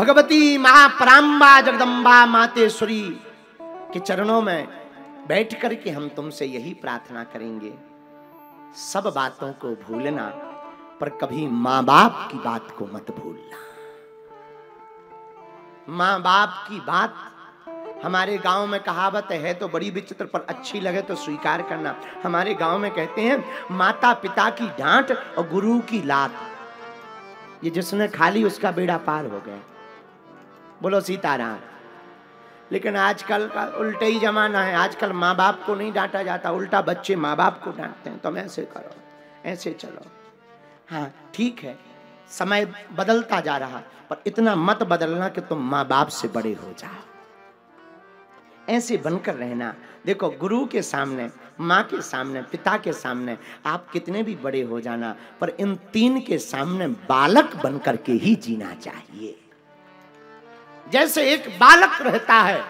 भगवती महाप्रांबा जगदम्बा मातेश्वरी के चरणों में बैठ करके हम तुमसे यही प्रार्थना करेंगे, सब बातों को भूलना पर कभी मां बाप की बात को मत भूलना। मां बाप की बात हमारे गांव में कहावत है तो बड़ी विचित्र, पर अच्छी लगे तो स्वीकार करना। हमारे गांव में कहते हैं माता पिता की डांट और गुरु की लात, ये जिसने खा ली उसका बेड़ा पार हो गया। बोलो सीताराम। लेकिन आजकल का उल्टा ही जमाना है, आजकल माँ बाप को नहीं डांटा जाता, उल्टा बच्चे माँ बाप को डांटते हैं। तुम ऐसे करो, ऐसे चलो। हाँ ठीक है, समय बदलता जा रहा, पर इतना मत बदलना कि तुम माँ बाप से बड़े हो जाओ। ऐसे बनकर रहना। देखो गुरु के सामने, माँ के सामने, पिता के सामने आप कितने भी बड़े हो जाना, पर इन तीन के सामने बालक बनकर के ही जीना चाहिए। जैसे एक बालक रहता है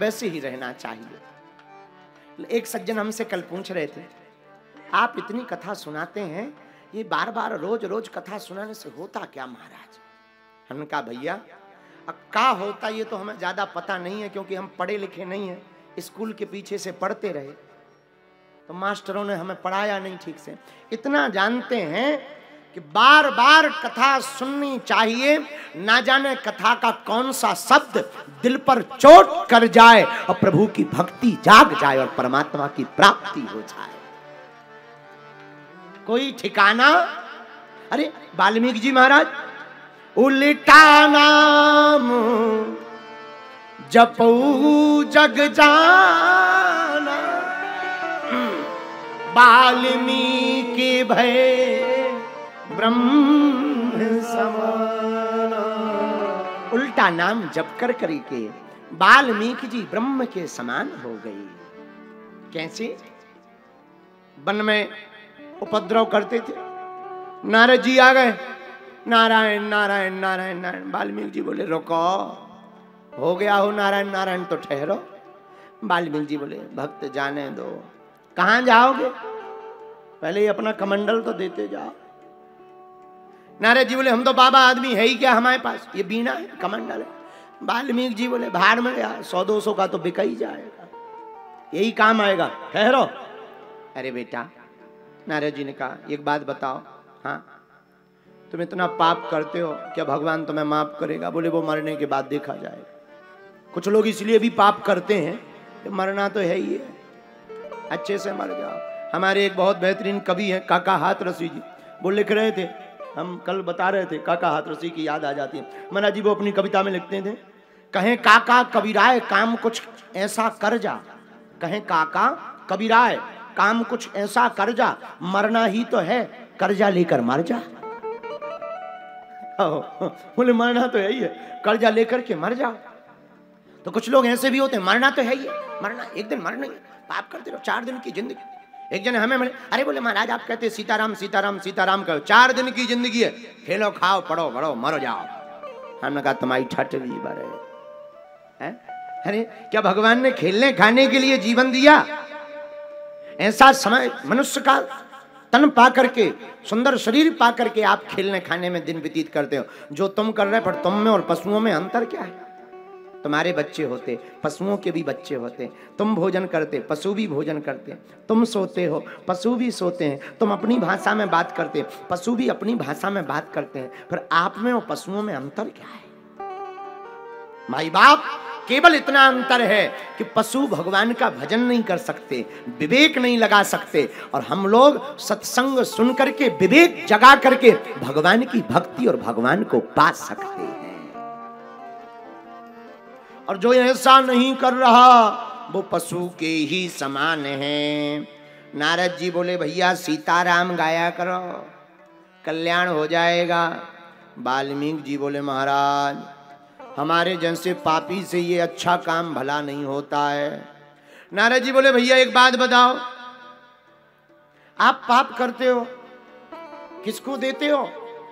वैसे ही रहना चाहिए। एक सज्जन हमसे कल पूछ रहे थे, आप इतनी कथा सुनाते हैं, ये बार बार रोज रोज कथा सुनाने से होता क्या महाराज? हमने कहा भैया अब क्या होता ये तो हमें ज्यादा पता नहीं है, क्योंकि हम पढ़े लिखे नहीं हैं, स्कूल के पीछे से पढ़ते रहे तो मास्टरों ने हमें पढ़ाया नहीं ठीक से। इतना जानते हैं कि बार बार कथा सुननी चाहिए, ना जाने कथा का कौन सा शब्द दिल पर चोट कर जाए और प्रभु की भक्ति जाग जाए और परमात्मा की प्राप्ति हो जाए। कोई ठिकाना। अरे वाल्मीकि जी महाराज, उल्टा नाम जपू जग जाना, वाल्मीकि भय ब्रह्म समाना। उल्टा नाम जप कर करके वाल्मीकि जी ब्रह्म के समान हो गए। कैसे? वन में उपद्रव करते थे, नारद जी आ गए, नारायण नारायण नारायण नारायण। वाल्मीकि जी बोले रुको, हो गया हो नारायण नारायण तो ठहरो। वाल्मीकि जी बोले भक्त जाने दो, कहाँ जाओगे, पहले ही अपना कमंडल तो देते जाओ। नारद जी बोले हम तो बाबा आदमी है ही क्या, हमारे पास ये बीना है, कमंडल है। वाल्मीकि जी बोले भाड़ में गया, 100-200 का तो बिका ही जाएगा, यही काम आएगा, ठहरो। अरे बेटा, नारद जी ने कहा एक बात बताओ, हाँ तुम इतना पाप करते हो क्या भगवान तुम्हें माफ करेगा? बोले वो मरने के बाद देखा जाएगा। कुछ लोग इसलिए भी पाप करते हैं कि मरना तो है ही है, अच्छे से मर जाओ। हमारे एक बहुत बेहतरीन कवि हैं काका हाथरसी जी, वो लिख रहे थे, हम कल बता रहे थे, काका हाथरसी की याद आ जाती है। महाराज जी वो अपनी कविता में लिखते थे, कहें काका कबीराय काम कुछ ऐसा कर जा, कहें काका कबीराय काम कुछ ऐसा कर जा, मरना ही तो है कर्जा लेकर मर जा। बोले मरना तो है ही है, कर्जा लेकर के मर जाओ। तो कुछ लोग ऐसे भी होते हैं, मरना तो है ही है, मरना एक दिन मरना ही, पाप करते रहो, 4 दिन की जिंदगी। एक जन हमें मिले, अरे बोले महाराज आप कहते सीताराम सीताराम सीताराम कहो, 4 दिन की जिंदगी है, खेलो खाओ पढ़ो बढ़ो मरो जाओ। हमने कहा तुम्हारी छठवीं बार है। अरे क्या भगवान ने खेलने खाने के लिए जीवन दिया? ऐसा समय मनुष्य का तन पा करके, सुंदर शरीर पा करके आप खेलने खाने में दिन व्यतीत करते हो। जो तुम कर रहे, पर तुम में और पशुओं में अंतर क्या है? तुम्हारे बच्चे होते, पशुओं के भी बच्चे होते, तुम भोजन करते, पशु भी भोजन करते, तुम सोते हो, पशु भी सोते हैं, तुम अपनी भाषा में बात करते, पशु भी अपनी भाषा में बात करते हैं, फिर आप में और पशुओं में अंतर क्या है? माई बाप, केवल इतना अंतर है कि पशु भगवान का भजन नहीं कर सकते, विवेक नहीं लगा सकते, और हम लोग सत्संग सुन करके विवेक जगा करके भगवान की भक्ति और भगवान को पा सकते हैं। और जो ऐसा नहीं कर रहा वो पशु के ही समान है। नारद जी बोले भैया सीताराम गाया करो, कल्याण हो जाएगा। वाल्मीकि जी बोले महाराज हमारे जैसे पापी से ये अच्छा काम भला नहीं होता है। नारद जी बोले भैया एक बात बताओ, आप पाप करते हो, किसको देते हो?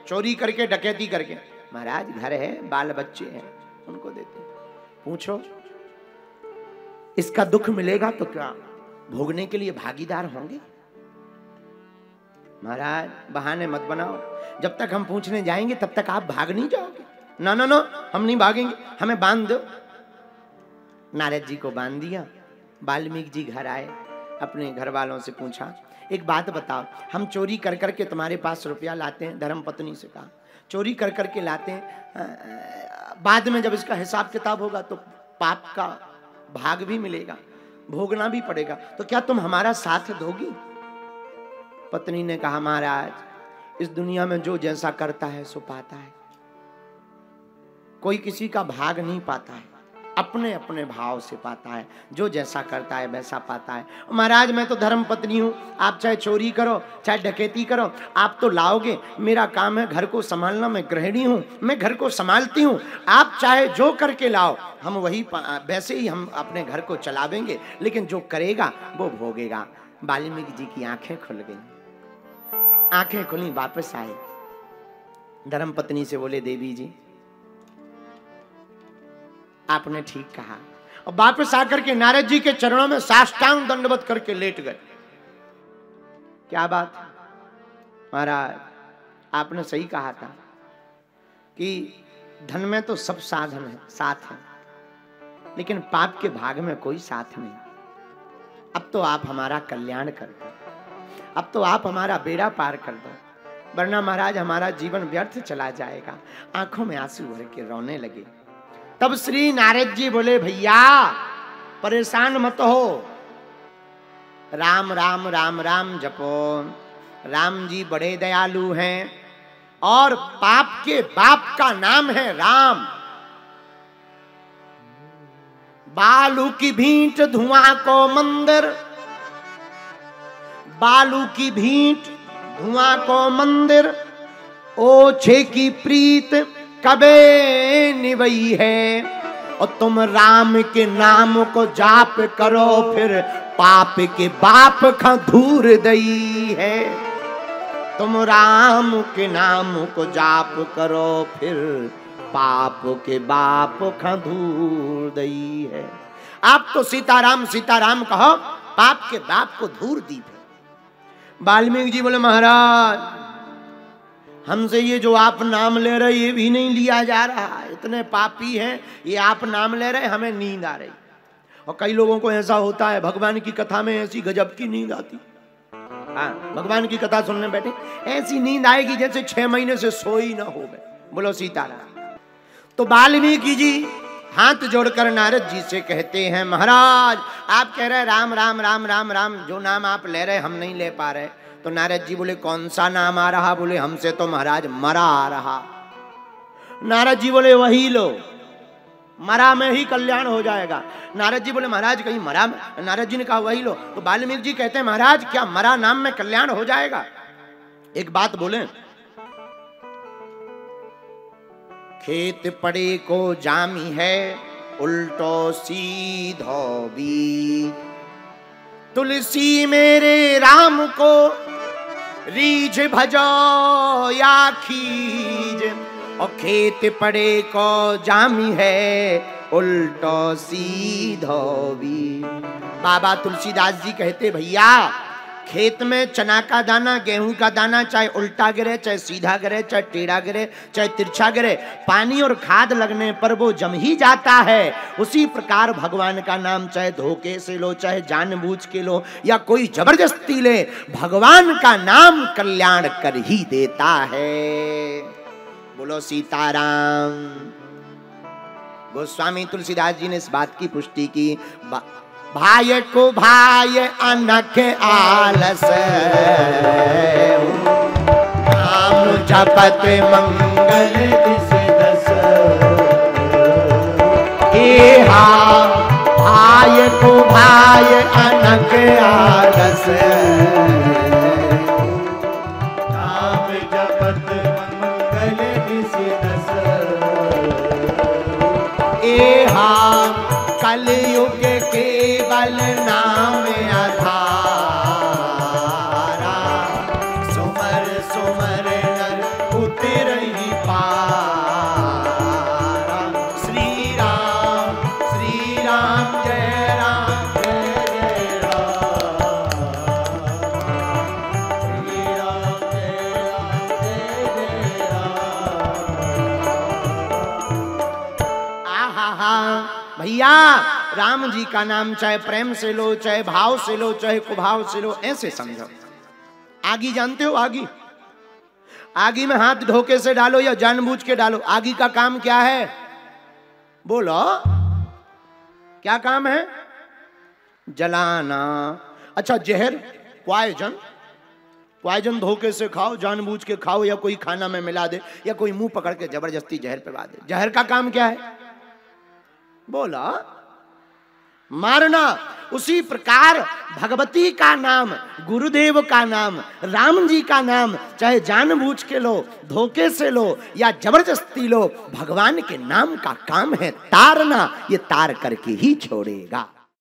चोरी करके, डकैती करके। महाराज घर है, बाल बच्चे हैं, उनको देते हो। पूछो इसका दुख मिलेगा तो क्या भोगने के लिए भागीदार होंगे? महाराज बहाने मत बनाओ, जब तक हम पूछने जाएंगे तब तक आप भाग नहीं जाओगे। नो नो नो, हम नहीं भागेंगे, हमें बांध दो। नारद जी को बांध दिया। वाल्मीकि जी घर आए, अपने घर वालों से पूछा, एक बात बताओ, हम चोरी कर कर के तुम्हारे पास रुपया लाते हैं। धर्मपत्नी से कहा, चोरी कर कर के लाते हैं, बाद में जब इसका हिसाब किताब होगा तो पाप का भाग भी मिलेगा, भोगना भी पड़ेगा, तो क्या तुम हमारा साथ दोगी? पत्नी ने कहा, महाराज, इस दुनिया में जो जैसा करता है सो पाता है, कोई किसी का भाग नहीं पाता है, अपने अपने भाव से पाता है, जो जैसा करता है वैसा पाता है। महाराज, मैं तो धर्म पत्नी हूँ, आप चाहे चोरी करो चाहे डकैती करो, आप तो लाओगे, मेरा काम है घर को संभालना, मैं गृहिणी हूँ, मैं घर को संभालती हूँ, आप चाहे जो करके लाओ, हम वही वैसे ही हम अपने घर को चलावेंगे, लेकिन जो करेगा वो भोगेगा। वाल्मीकि जी की आंखें खुल गई, आंखें खुली, वापस आए, धर्म पत्नी से बोले, देवी जी आपने ठीक कहा। और वापस आकर के नारद जी के चरणों में साष्टांग दंडवत करके लेट गए। क्या बात है महाराज, आपने सही कहा था कि धन में तो सब साधन है, साथ है, लेकिन पाप के भाग में कोई साथ नहीं। अब तो आप हमारा कल्याण कर दो, अब तो आप हमारा बेड़ा पार कर दो, वरना महाराज हमारा जीवन व्यर्थ चला जाएगा। आंखों में आंसू भर के रोने लगे। तब श्री नारद जी बोले, भैया परेशान मत हो, राम राम राम राम जपो, राम जी बड़े दयालु हैं और पाप के बाप का नाम है राम। बालू की भींट धुआं को मंदिर, बालू की भींट धुआं को मंदिर, ओछे की प्रीत कबे निवई है, और तुम राम के नाम को जाप करो, फिर पाप के बाप का धूर दई है। तुम राम के नाम को जाप करो, फिर पाप के बाप का धूर दई है। आप तो सीताराम सीताराम कहो, पाप के बाप को धूर दी है। वाल्मीकि जी बोले, महाराज हमसे ये जो आप नाम ले रहे ये भी नहीं लिया जा रहा, इतने पापी हैं, ये आप नाम ले रहे, हमें नींद आ रही। और कई लोगों को ऐसा होता है, भगवान की कथा में ऐसी गजब की नींद आती। हाँ, भगवान की कथा सुनने बैठे ऐसी नींद आएगी जैसे 6 महीने से सोई ना हो। बोलो सीताराम। तो वाल्मीकि जी हाथ जोड़कर नारद जी से कहते हैं, महाराज आप कह रहे राम राम राम राम राम, जो नाम आप ले रहे हम नहीं ले पा रहे। तो नारद जी बोले, कौन सा नाम आ रहा? बोले, हमसे तो महाराज मरा आ रहा। नारद जी बोले, वही लो, मरा में ही कल्याण हो जाएगा। नारद जी बोले, महाराज कहीं मरा? नारद जी ने कहा, वही लो। तो वाल्मीकि जी कहते हैं, महाराज क्या मरा नाम में कल्याण हो जाएगा? एक बात बोले, खेत पड़े को जामी है, उल्टो सीधो बीज, तुलसी मेरे राम को रीझ भजो या खीज, और खेत पड़े को जामी है, उल्टो सीधो भी। बाबा तुलसीदास जी कहते, भैया खेत में चना का दाना गेहूं का दाना चाहे उल्टा गिरे चाहे सीधा गिरे चाहे टेढ़ा गिरे चाहे तिरछा गिरे, पानी और खाद लगने पर वो जम ही जाता है। उसी प्रकार भगवान का नाम चाहे धोखे से लो चाहे जानबूझ के लो या कोई जबरदस्ती ले, भगवान का नाम कल्याण कर ही देता है। बोलो सीताराम। गोस्वामी तुलसीदास जी ने इस बात की पुष्टि की, भाई को भाई अनख आलस, नाम जपत मंगल दिस दस, एहा भाई को भाई अनख आलस, नाम जपत मंगल दिस दस, एहा कलयुग केवल नाम आधारा, सुमर सुमर नर उतरहि पारा, श्री राम जय राम जय जय राम, दिया। राम जी का नाम चाहे प्रेम से लो, चाहे भाव से लो, चाहे कुभाव से लो, ऐसे समझो। आगी जानते हो? आगी, आगी में हाथ धोखे से डालो या जानबूझ के डालो, आगी का काम क्या है? बोलो, क्या काम है? जलाना। अच्छा, जहर, पॉइजन, पॉइजन धोखे से खाओ, जानबूझ के खाओ, या कोई खाना में मिला दे, या कोई मुंह पकड़ के जबरदस्ती जहर पिला दे, जहर का काम क्या है? बोला, मारना। उसी प्रकार भगवती का नाम, गुरुदेव का नाम, राम जी का नाम, चाहे जानबूझ के लो, धोखे से लो या जबरदस्ती लो, भगवान के नाम का काम है तारना। ये तार करके ही छोड़ेगा।